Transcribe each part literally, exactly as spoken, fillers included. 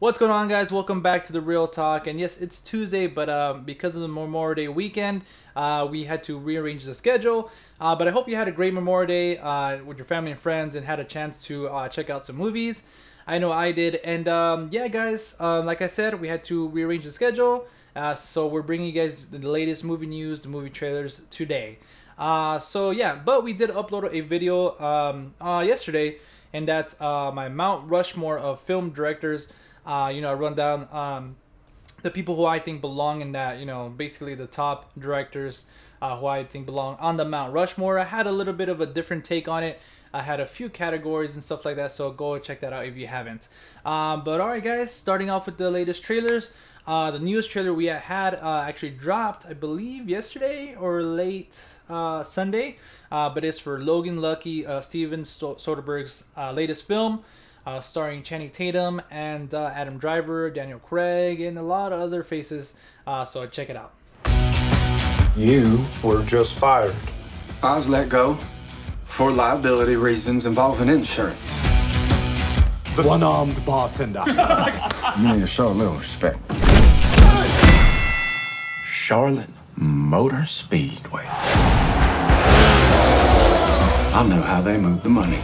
What's going on, guys? Welcome back to The Reel Talk. And yes, it's Tuesday, but uh, because of the Memorial Day weekend, uh, we had to rearrange the schedule. Uh, but I hope you had a great Memorial Day uh, with your family and friends and had a chance to uh, check out some movies. I know I did. And um, yeah, guys, uh, like I said, we had to rearrange the schedule. Uh, so we're bringing you guys the latest movie news, the movie trailers today. Uh, so yeah, but we did upload a video um, uh, yesterday, and that's uh, my Mount Rushmore of film directors. Uh, you know, I run down um, the people who I think belong in that, you know, basically the top directors uh, who I think belong on the Mount Rushmore. I had a little bit of a different take on it. I had a few categories and stuff like that, so go check that out if you haven't. Um, but all right, guys, starting off with the latest trailers. Uh, the newest trailer we had uh, actually dropped, I believe, yesterday or late uh, Sunday. Uh, but it's for Logan Lucky, uh, Steven Soderbergh's uh, latest film. Uh, starring Channing Tatum and uh, Adam Driver, Daniel Craig, and a lot of other faces, uh, so check it out. You were just fired. I was let go for liability reasons involving insurance. The one-armed bartender. You need to show a little respect. Charlotte Motor Speedway. I know how they move the money.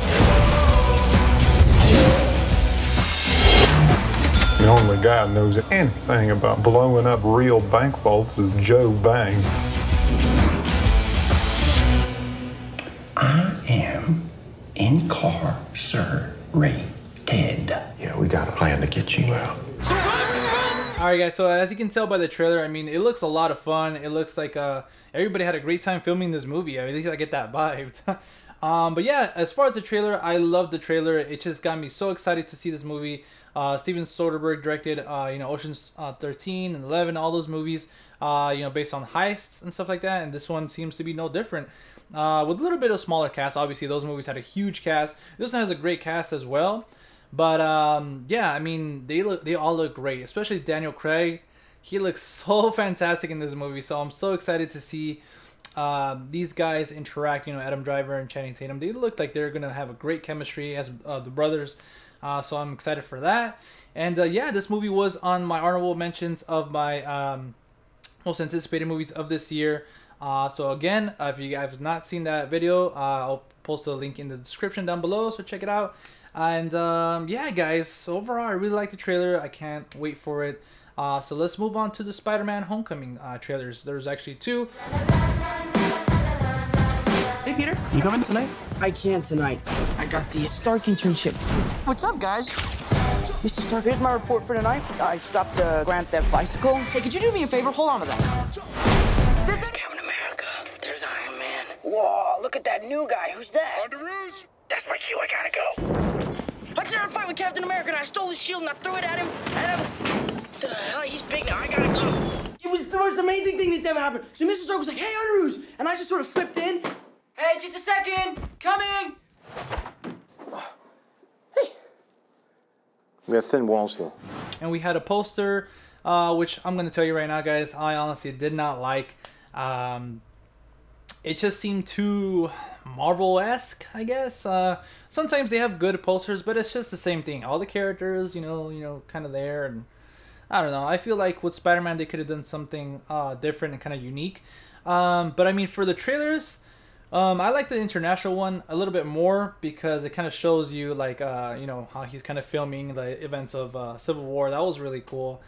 The only guy who knows anything about blowing up real bank vaults is Joe Bang. I am incarcerated. Yeah, we got a plan to get you out. Alright, guys, so as you can tell by the trailer, I mean, it looks a lot of fun. It looks like uh, everybody had a great time filming this movie. I mean, at least I get that vibe. Um, but yeah, as far as the trailer, I love the trailer. It just got me so excited to see this movie. Uh, Steven Soderbergh directed, uh, you know, Ocean's uh, thirteen and eleven, all those movies, uh, you know, based on heists and stuff like that. And this one seems to be no different, uh, with a little bit of smaller cast. Obviously, those movies had a huge cast. This one has a great cast as well. But um, yeah, I mean, they look, they all look great, especially Daniel Craig. He looks so fantastic in this movie. So I'm so excited to see. Uh, these guys interact, you know, Adam Driver and Channing Tatum. They look like they're gonna have a great chemistry as uh, the brothers, uh, so I'm excited for that. And uh, yeah, this movie was on my honorable mentions of my um, most anticipated movies of this year. Uh, so again, uh, if you guys have not seen that video, uh, I'll post the link in the description down below, so check it out. And um, yeah, guys, overall I really like the trailer. I can't wait for it. Uh, so let's move on to the Spider-Man Homecoming uh, trailers. There's actually two. Hey, Peter, you coming tonight? I can't tonight. I got the Stark internship. What's up, guys? Mister Stark, here's my report for tonight. I stopped the Grand Theft bicycle. Hey, could you do me a favor? Hold on to that. There's Captain America. There's Iron Man. Whoa, look at that new guy. Who's that? On the roof. That's my cue. I gotta go. I got in a fight with Captain America, and I stole his shield, and I threw it at him. At him. What the hell? He's big now. I gotta go. It was the most amazing thing that's ever happened. So Mister Stark was like, hey, Underoos. And I just sort of flipped in. Hey, just a second. Coming. Hey. We have thin walls here. And we had a poster, uh, which I'm going to tell you right now, guys, I honestly did not like. Um, it just seemed too Marvel-esque, I guess. Uh, sometimes they have good posters, but it's just the same thing. All the characters, you know, you know, kind of there, and I don't know. I feel like with Spider-Man, they could have done something uh, different and kind of unique. Um, but I mean, for the trailers, um, I like the international one a little bit more because it kind of shows you, like, uh, you know, how he's kind of filming the events of uh, Civil War. That was really cool.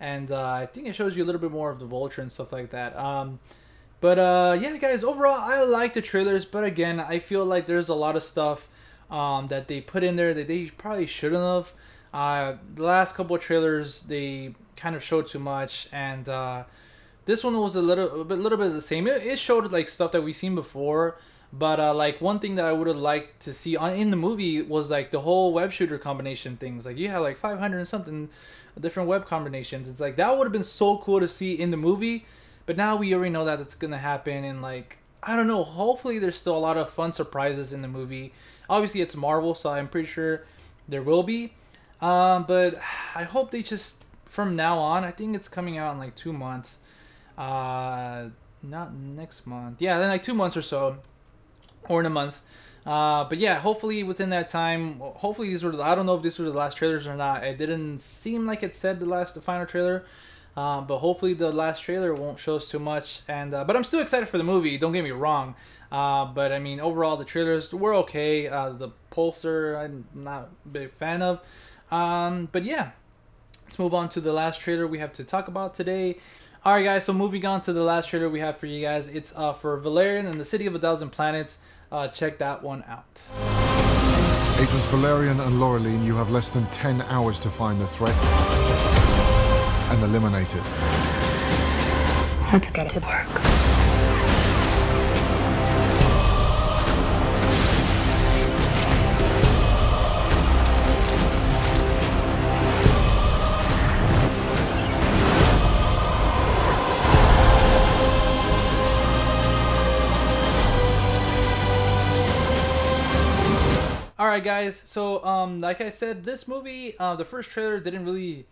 And uh, I think it shows you a little bit more of the Vulture and stuff like that. Um, but uh, yeah, guys, overall, I like the trailers. But again, I feel like there's a lot of stuff um, that they put in there that they probably shouldn't have. Uh, the last couple of trailers, they kind of showed too much, and uh, this one was a little, a little bit of the same. It, it showed like stuff that we've seen before, but uh, like one thing that I would have liked to see on, in the movie was like the whole web shooter combination things. Like you have like five hundred and something different web combinations. It's like that would have been so cool to see in the movie, but now we already know that it's gonna happen. And like, I don't know. Hopefully, there's still a lot of fun surprises in the movie. Obviously, it's Marvel, so I'm pretty sure there will be. Um, but I hope they just, from now on, I think it's coming out in like two months, uh, not next month. Yeah, then like two months or so, or in a month. Uh, but yeah, hopefully within that time, hopefully these were, I don't know if these were the last trailers or not. It didn't seem like it said the last, the final trailer. Uh, but hopefully the last trailer won't show us too much. And uh, but I'm still excited for the movie, don't get me wrong. Uh, but I mean, overall the trailers were okay. Uh, the poster, I'm not a big fan of. Um, but yeah, let's move on to the last trailer we have to talk about today. All right, guys, so moving on to the last trailer we have for you guys. It's uh, for Valerian and the City of a Thousand Planets. Uh, check that one out. Agents Valerian and Laureline, you have less than ten hours to find the threat and eliminate it. I had to get to work. All right, guys. So, um, like I said, this movie, uh, the first trailer didn't really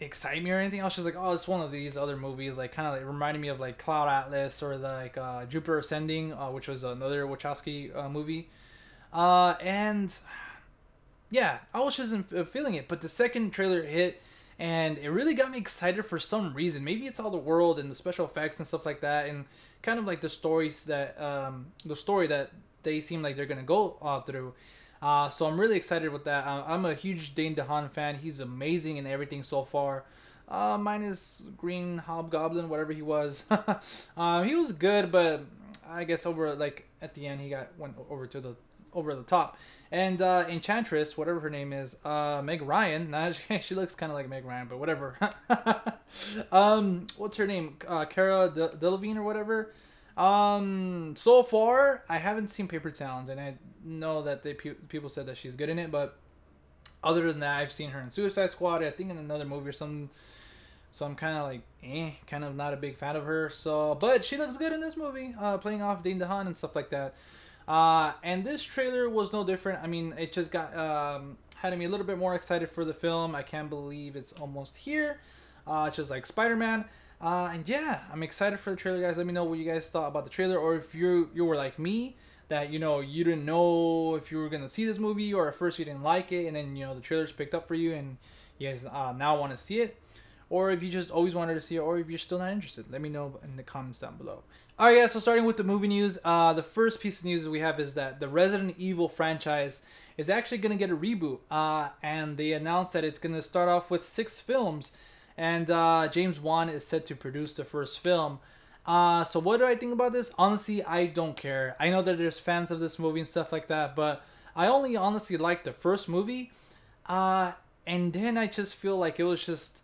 excite me or anything. I was just like, oh, it's one of these other movies, like kind of like reminded me of like Cloud Atlas or like uh, Jupiter Ascending, uh, which was another Wachowski uh, movie, uh, and yeah, I was just feeling it. But the second trailer hit, and it really got me excited for some reason. Maybe it's all the world and the special effects and stuff like that, and kind of like the stories that um, the story that they seem like they're gonna go uh, through. Uh, so I'm really excited with that. Uh, I'm a huge Dane DeHaan fan. He's amazing in everything so far. Uh, minus Green Hobgoblin, whatever he was. um, he was good, but I guess over like at the end he got went over to the over the top. And uh, Enchantress, whatever her name is, uh, Meg Ryan. Nah, she, she looks kind of like Meg Ryan, but whatever. um, what's her name? Uh, Cara De Delevingne or whatever. Um, so far I haven't seen Paper Towns, and I know that they pe people said that she's good in it, but other than that, I've seen her in Suicide Squad, I think in another movie or something, so I'm kind of like, eh, kind of not a big fan of her. So, but she looks good in this movie, uh, playing off Dane DeHaan and stuff like that. Uh, and this trailer was no different. I mean, it just got, um, had me a little bit more excited for the film. I can't believe it's almost here. Uh, just like Spider-Man. Uh, and yeah, I'm excited for the trailer, guys. Let me know what you guys thought about the trailer, or if you you were like me, that, you know, you didn't know if you were gonna see this movie, or at first you didn't like it, and then, you know, the trailers picked up for you, and you guys uh, now want to see it, or if you just always wanted to see it, or if you're still not interested. Let me know in the comments down below. All right, guys. So starting with the movie news, uh, the first piece of news we have is that the Resident Evil franchise is actually gonna get a reboot, uh, and they announced that it's gonna start off with six films. And uh, James Wan is set to produce the first film. Uh, so what do I think about this? Honestly, I don't care. I know that there's fans of this movie and stuff like that, but I only honestly liked the first movie. Uh, and then I just feel like it was just...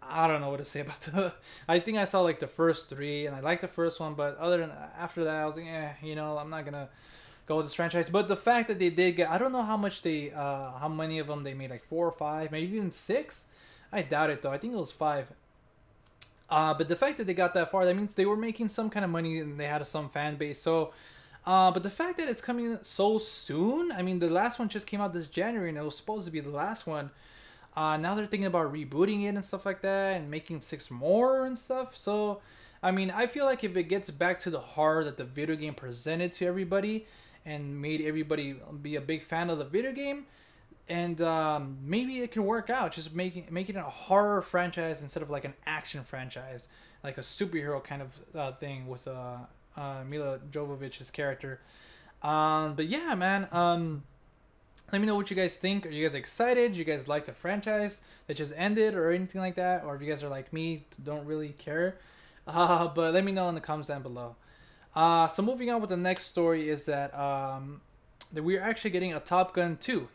I don't know what to say about the... I think I saw like the first three, and I liked the first one, but other than after that, I was like, eh, you know, I'm not going to go with this franchise. But the fact that they did get... I don't know how much they... Uh, how many of them they made, like four or five, maybe even six? I doubt it, though. I think it was five. Uh, but the fact that they got that far, that means they were making some kind of money and they had some fan base. So, uh, but the fact that it's coming so soon, I mean, the last one just came out this January and it was supposed to be the last one. Uh, now they're thinking about rebooting it and stuff like that and making six more and stuff. So, I mean, I feel like if it gets back to the heart that the video game presented to everybody and made everybody be a big fan of the video game, and um, maybe it can work out, just making making it a horror franchise instead of like an action franchise, like a superhero kind of uh, thing with uh, uh, Mila Jovovich's character. Um, but yeah, man, um, let me know what you guys think. Are you guys excited? Do you guys like the franchise that just ended or anything like that? Or if you guys are like me, don't really care. Uh, but let me know in the comments down below. Uh, so moving on with the next story is that... Um, that we're actually getting a Top Gun two.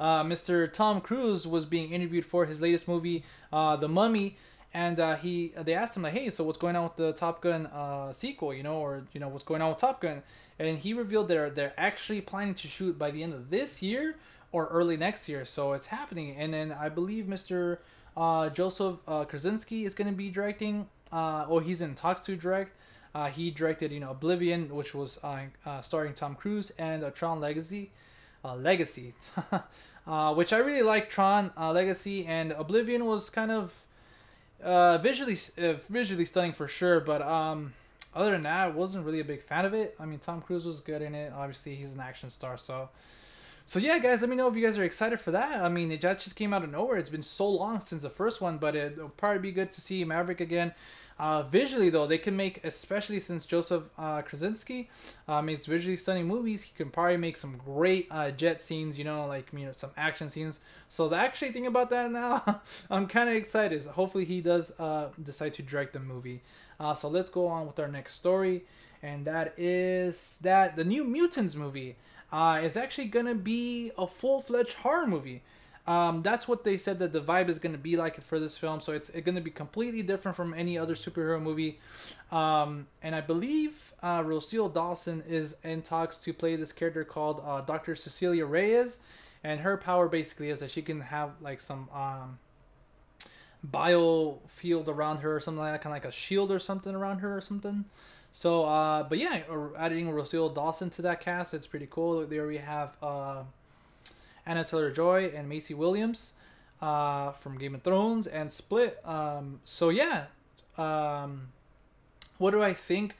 uh, Mister Tom Cruise was being interviewed for his latest movie, uh, The Mummy, and uh, he they asked him, like, hey, so what's going on with the Top Gun uh, sequel, you know, or, you know, what's going on with Top Gun? And he revealed that they're, they're actually planning to shoot by the end of this year or early next year, so it's happening. And then I believe Mister Uh, Joseph uh, Kosinski is going to be directing, uh, or he's in talks to direct. Uh, he directed, you know, Oblivion, which was uh, uh, starring Tom Cruise, and uh, Tron Legacy, uh, Legacy, uh, which I really like. Tron uh, Legacy and Oblivion was kind of uh, visually uh, visually stunning for sure, but um, Other than that, I wasn't really a big fan of it. I mean, Tom Cruise was good in it. Obviously, he's an action star, so... So yeah, guys, let me know if you guys are excited for that. I mean, it just came out of nowhere. It's been so long since the first one, but it'll probably be good to see Maverick again. Uh, visually, though, they can make, especially since Joseph uh, Kosinski uh, makes visually stunning movies, he can probably make some great uh, jet scenes, you know, like, you know, some action scenes. So the actually thing about that now, I'm kind of excited. Hopefully he does uh, decide to direct the movie. Uh, so let's go on with our next story. And that is that the New Mutants movie. Uh, it's actually going to be a full-fledged horror movie. Um, that's what they said that the vibe is going to be like for this film. So it's going to be completely different from any other superhero movie. Um, and I believe uh, Rosario Dawson is in talks to play this character called uh, Doctor Cecilia Reyes. And her power basically is that she can have like some um, bio field around her or something like that. Kind of like a shield or something around her or something. So, uh, but yeah, adding Rosario Dawson to that cast, it's pretty cool. There we have uh, Anna Taylor-Joy and Macy Williams uh, from Game of Thrones and Split. Um, so yeah, um, what do I think?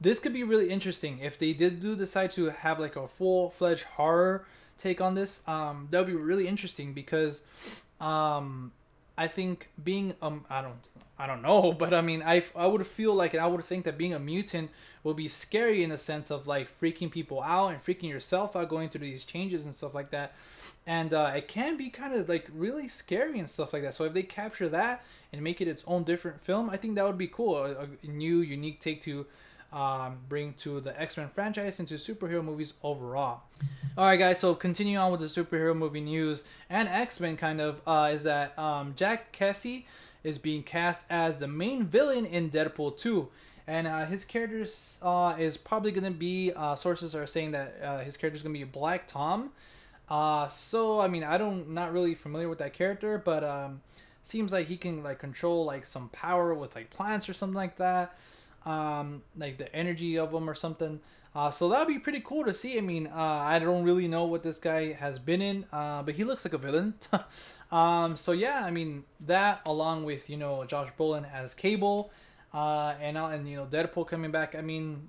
This could be really interesting. If they did do decide to have like a full-fledged horror take on this, um, that would be really interesting because... Um, I think being um I don't I don't know but I mean I I would feel like and I would think that being a mutant will be scary in the sense of like freaking people out and freaking yourself out going through these changes and stuff like that, and uh, it can be kind of like really scary and stuff like that. So if they capture that and make it its own different film, I think that would be cool, a, a new unique take to um bring to the X-Men franchise into superhero movies overall. All right, guys, so continue on with the superhero movie news and X-Men kind of uh is that um Jack Casey is being cast as the main villain in Deadpool two, and uh his character uh is probably gonna be uh sources are saying that uh, his character is gonna be Black Tom. Uh so I mean, I don't not really familiar with that character, but um seems like he can like control like some power with like plants or something like that, um like the energy of them or something. Uh so that'd be pretty cool to see. I mean, uh I don't really know what this guy has been in, uh but he looks like a villain. Um so yeah, I mean, that along with, you know, Josh Brolin as Cable, uh and uh, and you know, Deadpool coming back. I mean,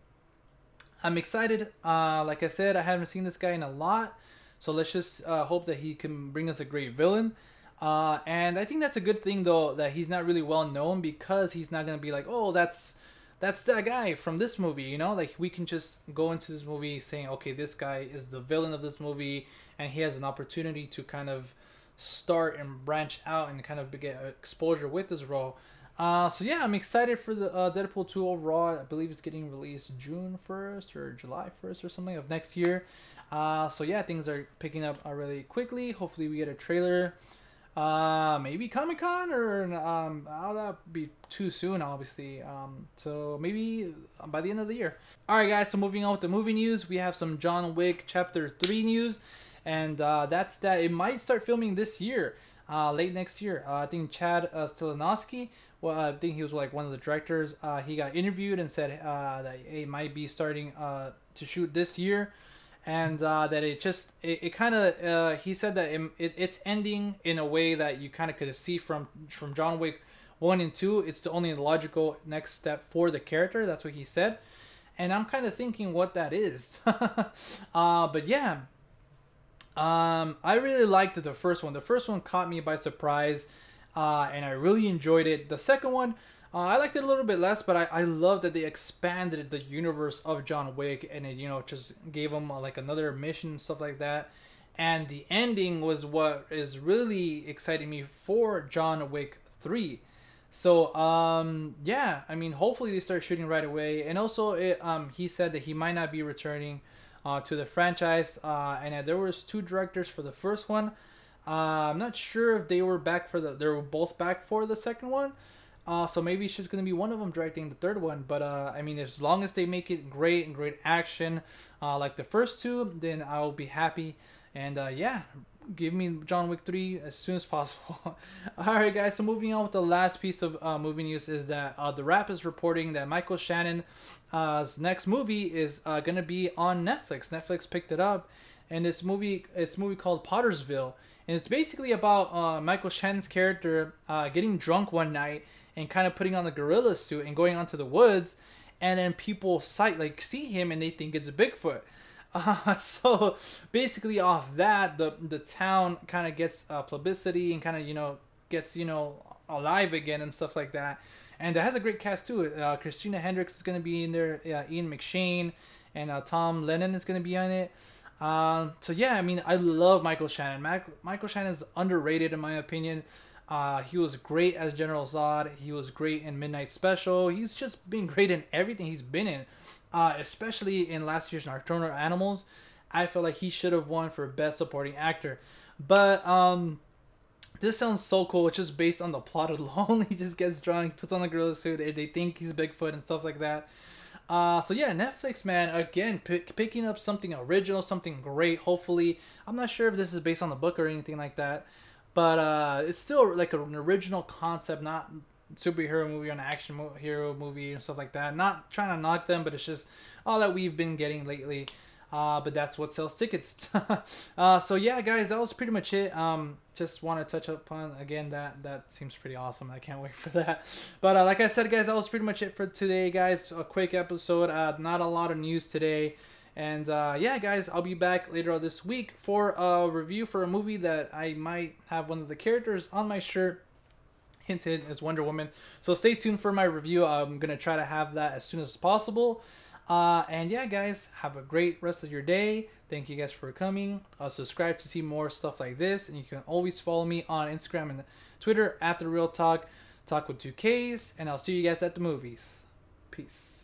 I'm excited. Uh like I said, I haven't seen this guy in a lot, so let's just uh hope that he can bring us a great villain. Uh and I think that's a good thing, though, that he's not really well known, because he's not gonna be like, oh, that's that's that guy from this movie, you know? Like, we can just go into this movie saying, okay, this guy is the villain of this movie, and he has an opportunity to kind of start and branch out and kind of get exposure with this role. Uh, so, yeah, I'm excited for the uh, Deadpool two overall. I believe it's getting released June first or July first or something of next year. Uh, so, yeah, things are picking up really quickly. Hopefully, we get a trailer. Uh, maybe Comic-Con, or um, I'll that be too soon, obviously. Um, so maybe by the end of the year. All right, guys. So moving on with the movie news, we have some John Wick Chapter Three news, and uh, that's that. It might start filming this year, uh, late next year. Uh, I think Chad uh, Stahelski, well, I think he was like one of the directors. Uh, he got interviewed and said uh, that it might be starting uh, to shoot this year. And uh, that it just, it, it kind of, uh, he said that it, it, it's ending in a way that you kind of could see from from John Wick one and two. It's the only logical next step for the character. That's what he said. And I'm kind of thinking what that is. uh, but yeah, um, I really liked the first one. The first one caught me by surprise, uh, and I really enjoyed it. The second one, Uh, I liked it a little bit less, but I, I love that they expanded the universe of John Wick, and it, you know, just gave him uh, like another mission and stuff like that. And the ending was what is really exciting me for John Wick three. So um, yeah, I mean, hopefully they start shooting right away. And also, it, um, he said that he might not be returning uh, to the franchise, uh, and that there was two directors for the first one. Uh, I'm not sure if they were back for the. They were both back for the second one. Uh, so maybe it's just going to be one of them directing the third one. But, uh, I mean, as long as they make it great and great action uh, like the first two, then I'll be happy. And, uh, yeah, give me John Wick three as soon as possible. All right, guys, so moving on with the last piece of uh, movie news is that uh, The Wrap is reporting that Michael Shannon's next movie is uh, going to be on Netflix. Netflix picked it up. And this movie, it's a movie called Pottersville. And it's basically about uh, Michael Shannon's character uh, getting drunk one night and kind of putting on the gorilla suit and going onto the woods and then people sight like see him and they think it's Bigfoot. Uh, so basically off that, the the town kind of gets uh, publicity and kind of, you know, gets, you know, alive again and stuff like that. And it has a great cast too. Uh, Christina Hendricks is going to be in there. Uh, Ian McShane and uh, Tom Lennon is going to be on it. Um, so yeah, I mean, I love Michael Shannon. Mac Michael Shannon is underrated in my opinion. Uh, he was great as General Zod. He was great in Midnight Special. He's just been great in everything he's been in. Uh, especially in last year's Nocturnal Animals, I feel like he should have won for Best Supporting Actor. But um, this sounds so cool. It's just based on the plot alone. He just gets drunk, puts on the gorilla suit, and they think he's Bigfoot and stuff like that. Uh, so yeah, Netflix, man, again, pick, picking up something original, something great, hopefully. I'm not sure if this is based on the book or anything like that. But uh, it's still like an original concept, not superhero movie on an action mo hero movie and stuff like that. Not trying to knock them, but it's just all that we've been getting lately. Uh, but that's what sells tickets. uh, so yeah, guys, that was pretty much it. Um, just want to touch upon again that that seems pretty awesome. I can't wait for that. But uh, like I said, guys, that was pretty much it for today, guys. A quick episode. Uh, not a lot of news today. And uh, yeah, guys, I'll be back later on this week for a review for a movie that I might have one of the characters on my shirt. Hinted as Wonder Woman. So stay tuned for my review. I'm going to try to have that as soon as possible. Uh, and yeah, guys, have a great rest of your day. Thank you guys for coming. Uh, subscribe to see more stuff like this. And you can always follow me on Instagram and Twitter at The Reel Talk, Talk with two Ks. And I'll see you guys at the movies. Peace.